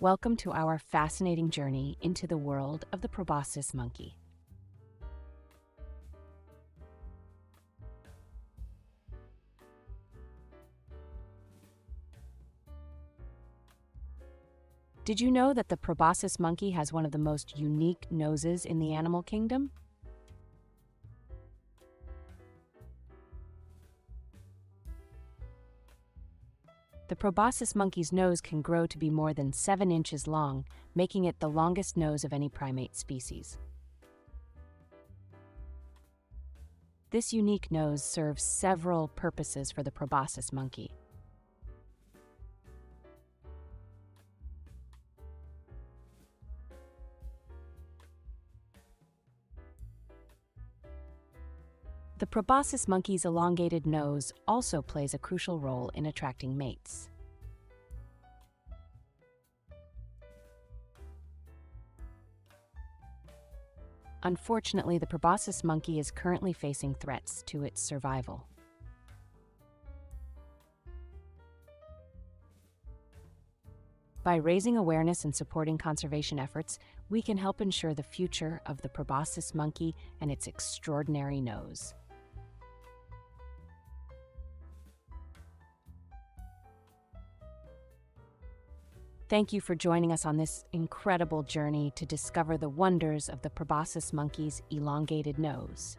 Welcome to our fascinating journey into the world of the proboscis monkey. Did you know that the proboscis monkey has one of the most unique noses in the animal kingdom? The proboscis monkey's nose can grow to be more than 7 inches long, making it the longest nose of any primate species. This unique nose serves several purposes for the proboscis monkey. The proboscis monkey's elongated nose also plays a crucial role in attracting mates. Unfortunately, the proboscis monkey is currently facing threats to its survival. By raising awareness and supporting conservation efforts, we can help ensure the future of the proboscis monkey and its extraordinary nose. Thank you for joining us on this incredible journey to discover the wonders of the proboscis monkey's elongated nose.